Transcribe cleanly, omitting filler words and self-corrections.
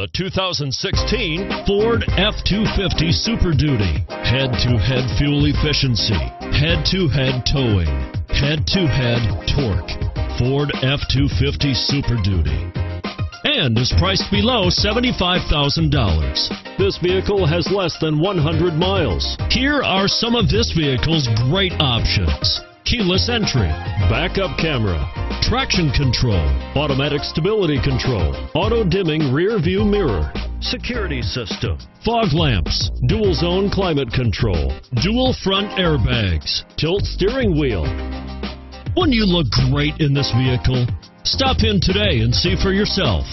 the 2016 Ford F-250 Super Duty. Head-to-head fuel efficiency, head-to-head towing, head-to-head torque. Ford F-250 Super Duty. And is priced below $75,000. This vehicle has less than 100 miles. Here are some of this vehicle's great options: keyless entry, backup camera, traction control, automatic stability control, auto-dimming rear view mirror, security system, fog lamps, dual zone climate control, dual front airbags, tilt steering wheel. Wouldn't you look great in this vehicle? Stop in today and see for yourself.